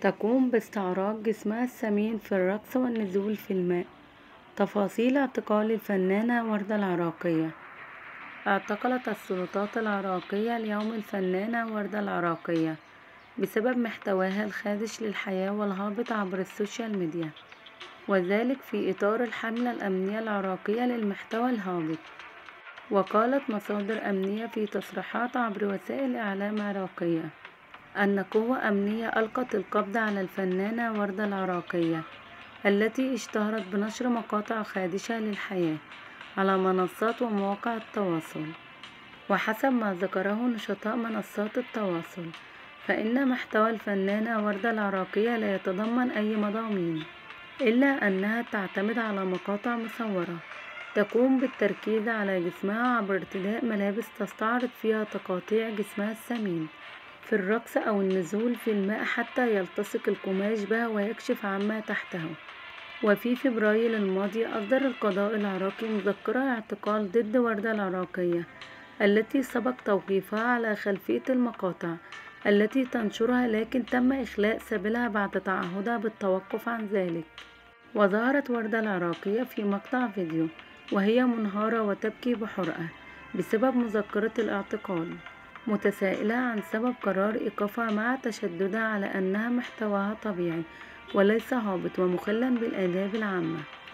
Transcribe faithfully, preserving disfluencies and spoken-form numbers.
تقوم باستعراض جسمها السمين في الرقص والنزول في الماء. تفاصيل اعتقال الفنانة وردة العراقية. اعتقلت السلطات العراقية اليوم الفنانة وردة العراقية بسبب محتواها الخادش للحياة والهابط عبر السوشيال ميديا، وذلك في إطار الحملة الأمنية العراقية للمحتوى الهابط. وقالت مصادر أمنية في تصريحات عبر وسائل إعلام عراقية أن قوة أمنية ألقت القبض على الفنانة وردة العراقية التي اشتهرت بنشر مقاطع خادشة للحياة على منصات ومواقع التواصل. وحسب ما ذكره نشطاء منصات التواصل، فإن محتوى الفنانة وردة العراقية لا يتضمن أي مضامين، إلا أنها تعتمد على مقاطع مصورة تقوم بالتركيز على جسمها عبر ارتداء ملابس تستعرض فيها تقاطيع جسمها السمين في الرقص أو النزول في الماء حتى يلتصق القماش بها ويكشف عما تحته. وفي فبراير الماضي أصدر القضاء العراقي مذكرة اعتقال ضد وردة العراقية التي سبق توقيفها على خلفية المقاطع التي تنشرها، لكن تم إخلاء سبيلها بعد تعهدها بالتوقف عن ذلك. وظهرت وردة العراقية في مقطع فيديو وهي منهارة وتبكي بحرقة بسبب مذكرة الاعتقال، متسائلة عن سبب قرار إيقافها مع تشددها على أنها محتواها طبيعي وليس هابط ومخلا بالآداب العامة.